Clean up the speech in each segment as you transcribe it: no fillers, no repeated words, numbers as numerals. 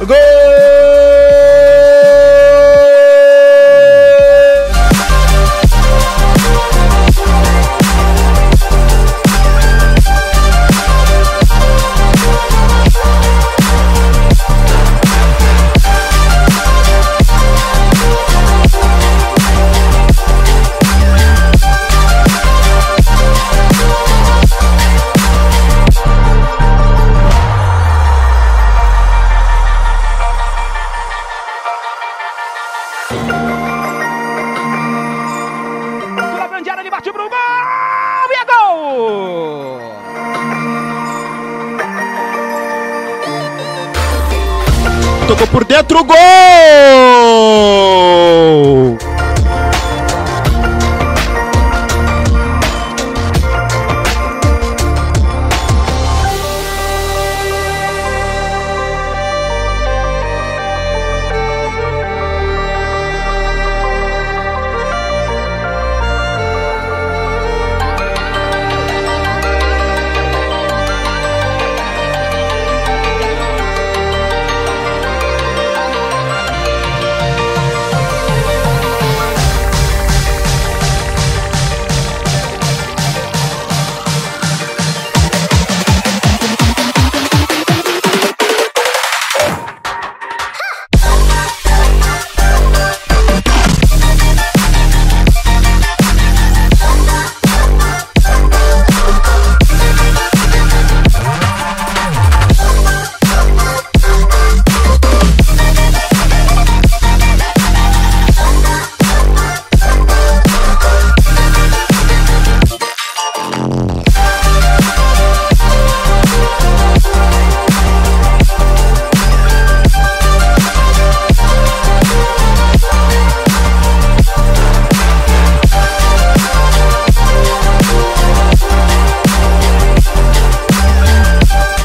Gol! Tocou por dentro, gol!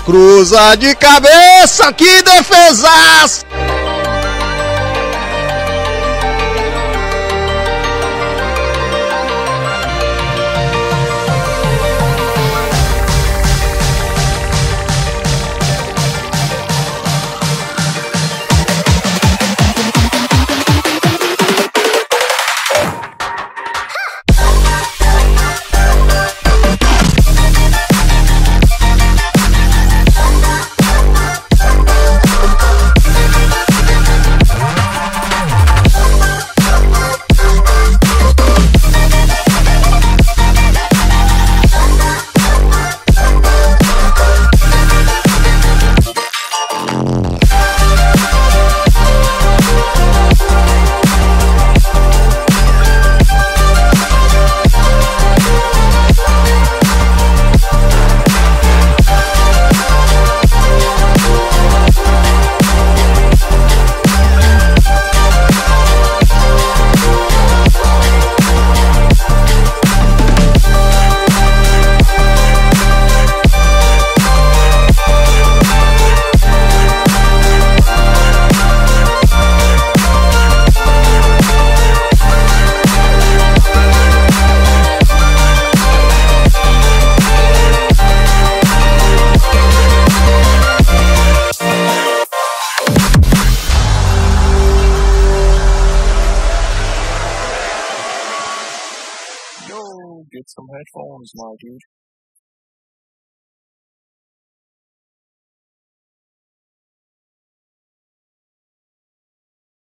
Cruza de cabeça, que defesaço! Get some headphones, my dude.